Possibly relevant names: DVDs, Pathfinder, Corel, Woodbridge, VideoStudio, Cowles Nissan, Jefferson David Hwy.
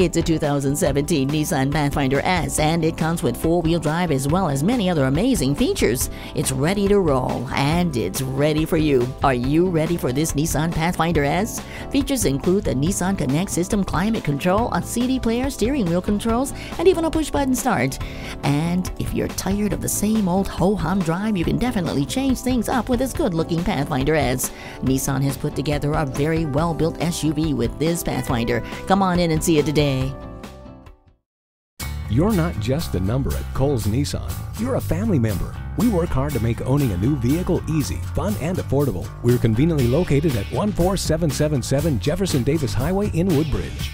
It's a 2017 Nissan Pathfinder S, and it comes with four-wheel drive as well as many other amazing features. It's ready to roll, and it's ready for you. Are you ready for this Nissan Pathfinder S? Features include the Nissan Connect system, climate control, a CD player, steering wheel controls, and even a push-button start. And if you're tired of the same old ho-hum drive, you can definitely change things up with this good-looking Pathfinder S. Nissan has put together a very well-built SUV with this Pathfinder. Come on in and see it today. You're not just a number at Cowles Nissan. You're a family member. We work hard to make owning a new vehicle easy, fun, and affordable. We're conveniently located at 14777 Jefferson Davis Highway in Woodbridge.